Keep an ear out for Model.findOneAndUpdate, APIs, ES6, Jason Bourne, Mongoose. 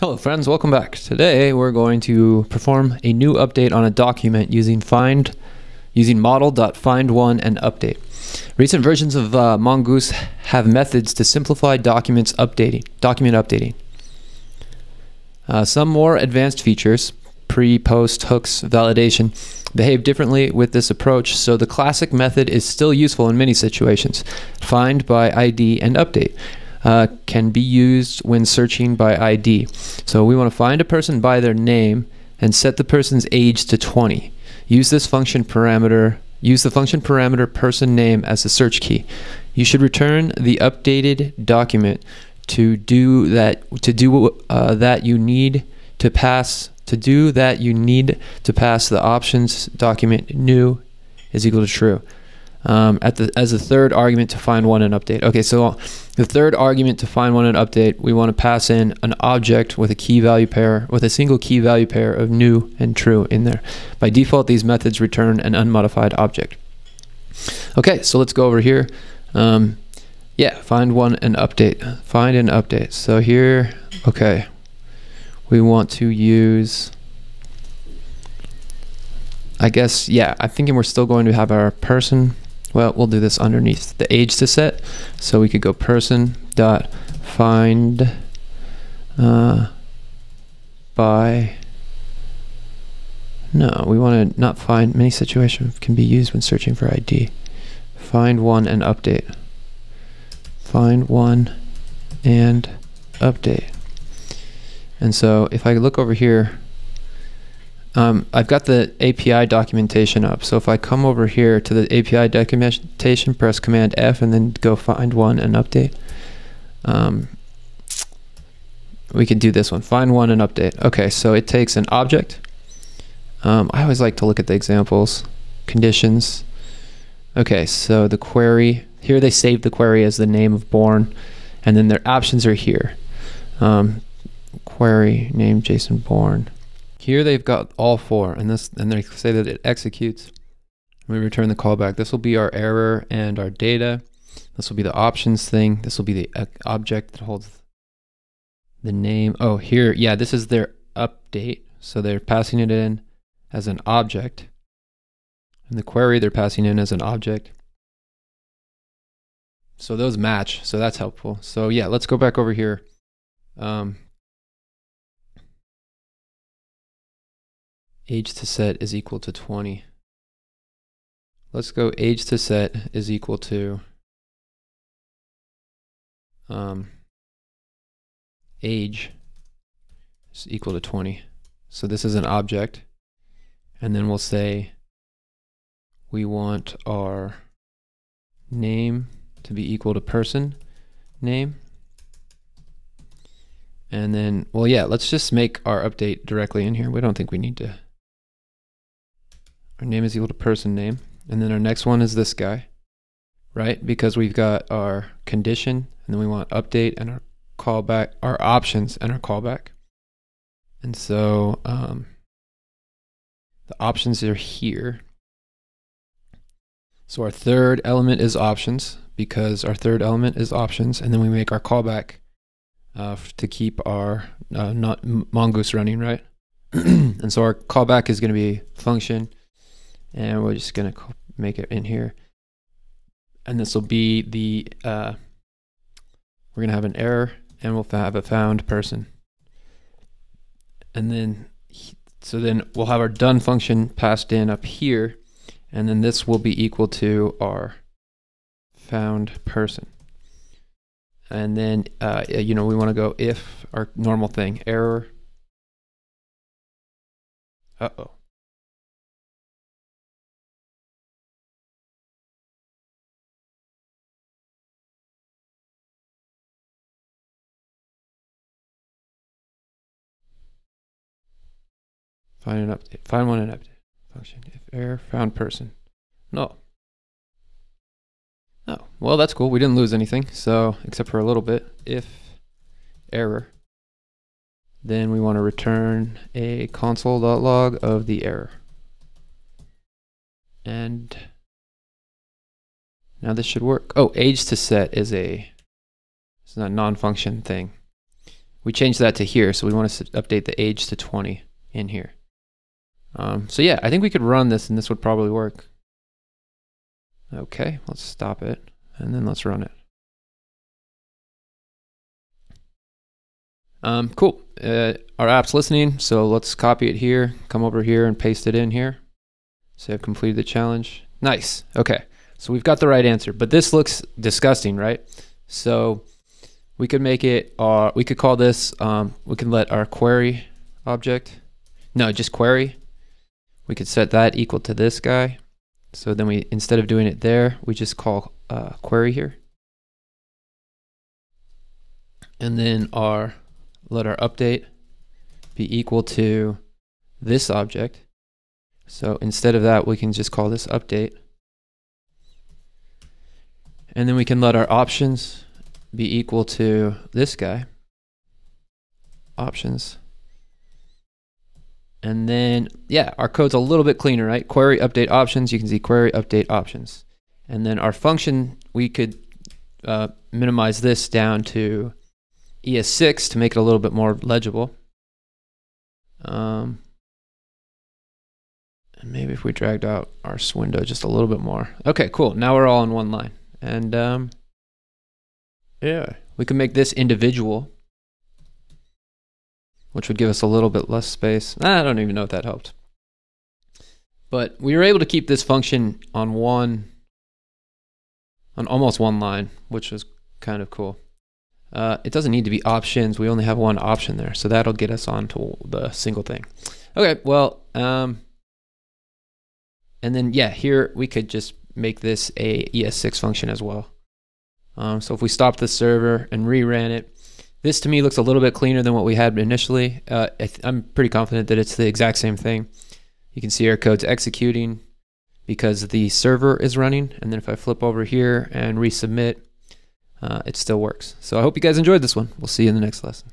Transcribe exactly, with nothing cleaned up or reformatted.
Hello friends, welcome back. Today we're going to perform a new update on a document using find, using model.findOneAndUpdate. Recent versions of uh, Mongoose have methods to simplify documents updating, document updating. Uh, some more advanced features, pre-post, hooks, validation, behave differently with this approach, so the classic method is still useful in many situations. Find by I D and update. Uh, can be used when searching by I D. So we want to find a person by their name and set the person's age to twenty. Use this function parameter, use the function parameter person name as the search key. You should return the updated document to do that to do uh, that you need to pass to do that you need to pass the options document new is equal to true. Um, at the, as a third argument to find one and update. Okay, so the third argument to find one and update, we want to pass in an object with a key value pair, with a single key value pair of new and true in there. By default, these methods return an unmodified object. Okay, so let's go over here. Um, yeah, find one and update. Find and update. So here, okay, we want to use, I guess, yeah, I'm thinking we're still going to have our person. Well, we'll do this underneath the age to set, so we could go person dot find uh, by. No, we want to not find many situations can be used when searching for I D. Find one and update. Find one and update. And so if I look over here, um, I've got the A P I documentation up. So if I come over here to the A P I documentation, press Command F, and then go find one and update. Um, we could do this one, find one and update. Okay, so it takes an object. Um, I always like to look at the examples, conditions. Okay, so the query, here they saved the query as the name of Bourne, and then their options are here. Um, query, name Jason Bourne. Here they've got all four, and this, and they say that it executes. We return the callback. This will be our error and our data. This will be the options thing. This will be the object that holds the name. Oh, here, yeah, this is their update. So they're passing it in as an object. And the query they're passing in as an object. So those match, so that's helpful. So yeah, let's go back over here. Um, Age to set is equal to twenty. Let's go age to set is equal to um, age is equal to twenty. So this is an object. And then we'll say we want our name to be equal to person name. And then, well, yeah, let's just make our update directly in here. We don't think we need to. Our name is equal to person name, and then our next one is this guy, right? Because we've got our condition, and then we want update and our callback, our options and our callback. And so um, the options are here. So our third element is options, because our third element is options, and then we make our callback uh, to keep our uh, not Mongoose running, right? And so our callback is going to be function. And we're just going to make it in here. And this will be the, uh, we're going to have an error, and we'll have a found person. And then, so then we'll have our done function passed in up here. And then this will be equal to our found person. And then, uh, you know, we want to go if our normal thing, error. Uh-oh. Find an update. Find one and update function. If error found person. No. Oh, well, that's cool. We didn't lose anything. So, except for a little bit. If error, then we want to return a console.log of the error. And now this should work. Oh, age to set is a, it's not a non-function thing. we changed that to here, so we want to update the age to twenty in here. Um, so yeah, I think we could run this and this would probably work. Okay, let's stop it and then let's run it. Um, cool, uh, our app's listening, so let's copy it here, come over here and paste it in here. So I've completed the challenge. Nice, okay. So we've got the right answer, but this looks disgusting, right? So we could make it, uh, we could call this, um, we can let our query object, no, just query. We could set that equal to this guy. So then we, instead of doing it there, we just call uh, query here. And then our, let our update be equal to this object. So instead of that, we can just call this update. And then we can let our options be equal to this guy, options. And then, yeah, our code's a little bit cleaner, right? Query, update, options. You can see query, update, options. And then our function, we could uh, minimize this down to E S six to make it a little bit more legible. Um, and maybe if we dragged out our window just a little bit more. Okay, cool. Now we're all in one line. And um, yeah, we can make this individual, which would give us a little bit less space. I don't even know if that helped. But we were able to keep this function on one, on almost one line, which was kind of cool. Uh, it doesn't need to be options. We only have one option there, so that'll get us onto the single thing. Okay, well, um, and then yeah, here we could just make this a E S six function as well. Um, so if we stop the server and re-ran it, this to me looks a little bit cleaner than what we had initially. Uh, I th I'm pretty confident that it's the exact same thing. You can see our code's executing because the server is running, and then if I flip over here and resubmit, uh, it still works. So I hope you guys enjoyed this one. We'll see you in the next lesson.